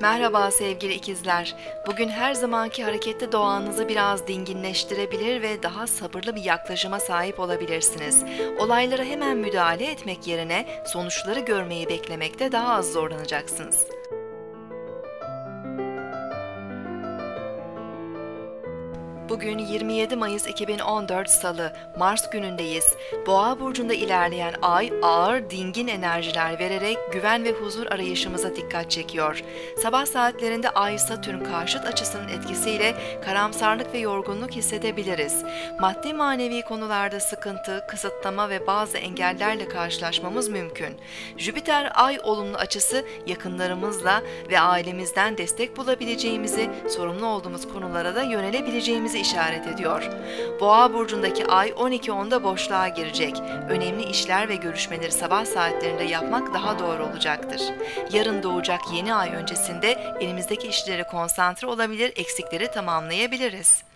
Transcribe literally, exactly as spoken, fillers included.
Merhaba sevgili ikizler. Bugün her zamanki hareketli doğanızı biraz dinginleştirebilir ve daha sabırlı bir yaklaşıma sahip olabilirsiniz. Olaylara hemen müdahale etmek yerine sonuçları görmeyi beklemekte daha az zorlanacaksınız. Bugün yirmi yedi Mayıs iki bin on dört Salı, Mars günündeyiz. Boğa burcunda ilerleyen ay ağır, dingin enerjiler vererek güven ve huzur arayışımıza dikkat çekiyor. Sabah saatlerinde ay Satürn karşıt açısının etkisiyle karamsarlık ve yorgunluk hissedebiliriz. Maddi manevi konularda sıkıntı, kısıtlama ve bazı engellerle karşılaşmamız mümkün. Jüpiter ay olumlu açısı yakınlarımızla ve ailemizden destek bulabileceğimizi, sorumlu olduğumuz konulara da yönelebileceğimizi işaret ediyor. Boğa burcundaki ay on iki onda boşluğa girecek. Önemli işler ve görüşmeleri sabah saatlerinde yapmak daha doğru olacaktır. Yarın doğacak yeni ay öncesinde elimizdeki işlere konsantre olabilir, eksikleri tamamlayabiliriz.